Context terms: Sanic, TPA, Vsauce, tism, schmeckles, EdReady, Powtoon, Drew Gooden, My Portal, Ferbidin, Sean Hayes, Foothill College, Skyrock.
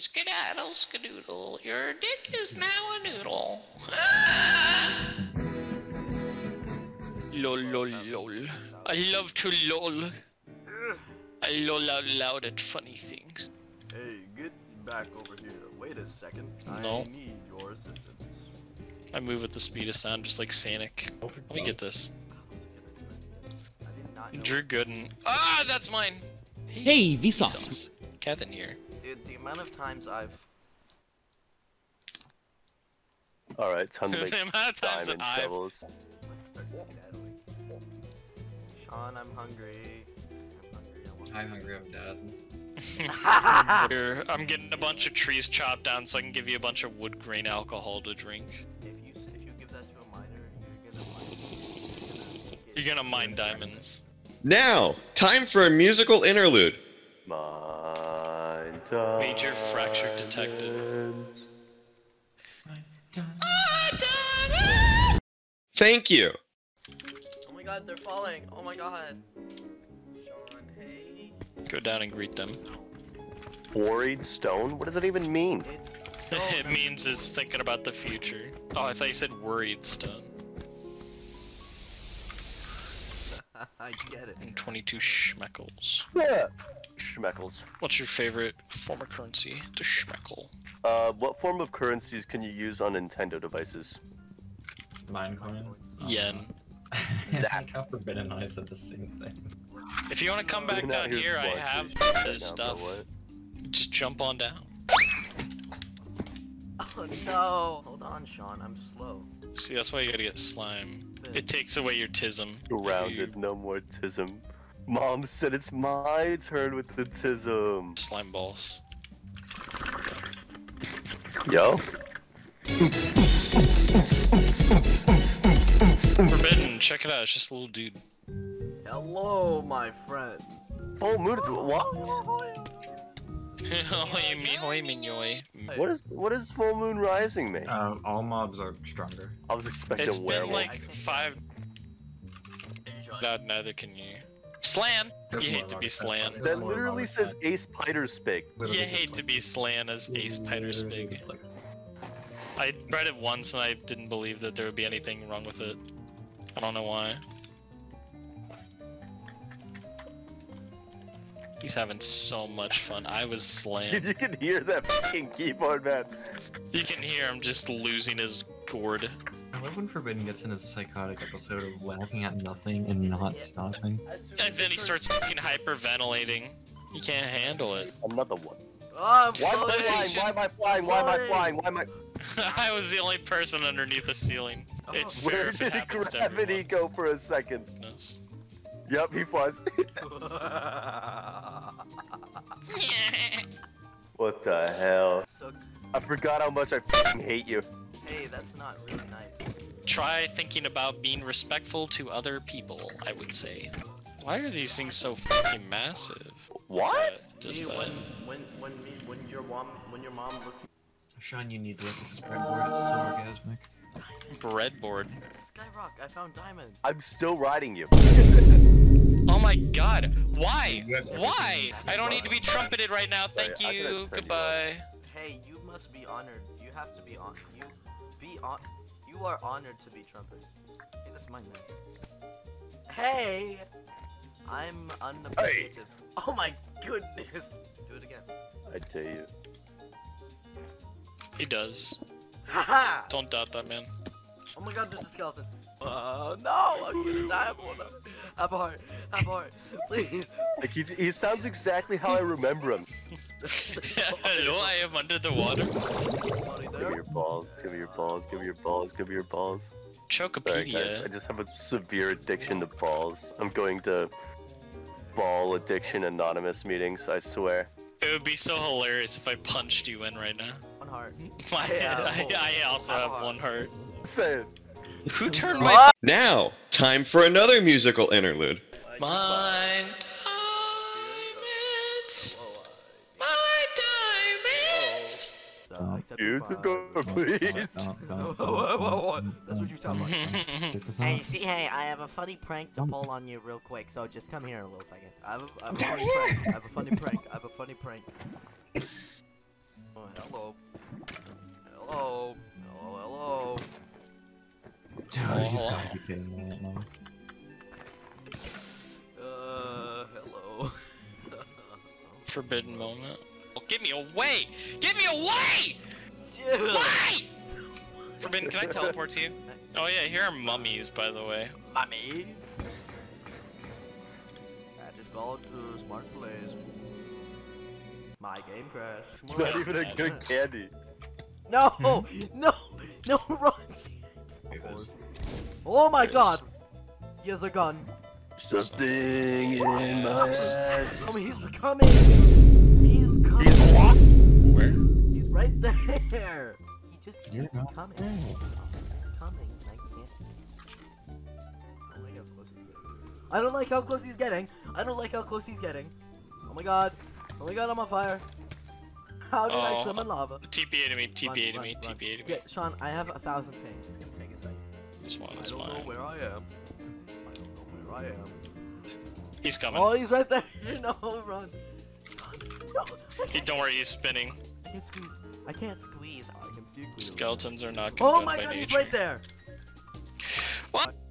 Skedaddle, skadoodle, your dick is now a noodle. Ah! Lol, lol, lol. I love to lol. I lol out loud at funny things. Hey, get back over here. Wait a second. No. I need your assistance. I move at the speed of sound just like Sanic. Let me get this. Drew Gooden. Ah, that's mine! Hey, Vsauce. Kevin here. Dude, the amount of times I've... Alright, time to make diamond shovels. Let's start skedaddling. Sean, I'm hungry. I'm hungry, I'm dead. Here, I'm getting a bunch of trees chopped down so I can give you a bunch of wood grain alcohol to drink. If you give that to a miner, you're gonna mine diamonds. Now, time for a musical interlude. Mine diamonds. Major fracture detected. Mine diamonds. Thank you. Oh my god, they're falling. Oh my god. Sean Hayes. Go down and greet them. Quarried stone? What does that even mean? It means it's thinking about the future. Oh, I thought you said worried stone. I get it. And 22 schmeckles. Yeah. Schmeckles. What's your favorite form of currency? The schmeckle. What form of currencies can you use on Nintendo devices? Minecoin. Yen. That's how Ferbidin and I said the same thing. If you want to come back down here, I have this stuff. Just jump on down. Oh no! Hold on, Sean, I'm slow. See, that's why you gotta get slime. It takes away your tism. Grounded, no more tism. Mom said it's my turn with the tism. Slime balls. Yo. Ferbidin, check it out, it's just a little dude. Hello, my friend. Oh, mood to what? What is full moon rising mean? All mobs are stronger. I was expecting a werewolf. It's been like 5. No, neither can you. Slan! There's you hate to be slan. That literally says ace piter spig. You hate to be slan as ace piter spig. I read it once and I didn't believe that there would be anything wrong with it. I don't know why. He's having so much fun. I was slammed. You can hear that fucking keyboard, man. You can hear him just losing his gourd. I love when Ferbidin gets in his psychotic episode of laughing at nothing and not stopping. And then he starts fucking hyperventilating. He can't handle it. Another one. Oh, Why am I flying? I was the only person underneath the ceiling. It's fair. Where did gravity go for a second? Goodness. Yep, he flies. What the hell? I forgot how much I f***ing hate you. Hey, that's not really nice. Try thinking about being respectful to other people, I would say. Why are these things so f***ing massive? What? Just when your mom looks... Sean, you need to look at this breadboard, it's so orgasmic. Breadboard. Skyrock, I found diamond. I'm still riding you. Oh my god, why? Why? I don't need to be trumpeted right now, thank you, goodbye. Hey, you must be honored. You have to be honored. You are honored to be trumpeted. Hey, that's mine now. Hey! I'm unappreciative. Hey. Oh my goodness! Do it again. I tell you. He does. Haha! Don't doubt that, man. Oh my god, there's a skeleton. Oh no, I'm gonna die. Have a heart. Have a heart. Please. Like he sounds exactly how I remember him. Hello, I am under the water. Give me your balls, give me your balls, give me your balls, give me your balls. Chocopedia. Sorry, guys, I just have a severe addiction to balls. I'm going to Ball Addiction Anonymous meetings, I swear. It would be so hilarious if I punched you in right now. One heart. I also have one heart. So, who turned my now, time for another musical interlude. Mine diamonds! My diamonds! You to go, please! That's what you sound like. Hey, see, hey, I have a funny prank to pull on you real quick, so just come here in a little second. I have a funny prank. I have a funny prank. I have a funny prank. hello. Hello. Hello. Dude, you gotta be kidding me right now. Hello. Forbidden moment. Oh, get me away! Get me away! Yeah. Why? Forbidden, can I teleport to you? Oh yeah, here are mummies, by the way. Mummy? I just called to smart plays. My game crashed. You're not even a good candy. No! No! No, runs! Oh my god! He has a gun. Something in my ass. Oh, he's coming! He's coming! He's what? Where? He's right there! He just keeps coming. Coming, I can't. I don't like how close he's getting. I don't like how close he's getting. I don't like how close he's getting. Oh my god. Oh my god, I'm on fire. How did I swim in lava? TPA to me, TPA to me, TPA to me. Sean, I have 1,000 ping. It's gonna take a second. This one is mine. I don't know where I am. I don't know where I am. He's coming. Oh, he's right there. No, run. No, hey, don't worry, he's spinning. I can't squeeze. I can't squeeze. I can see clearly. Skeletons are not good by nature. Oh my god, he's right there. What?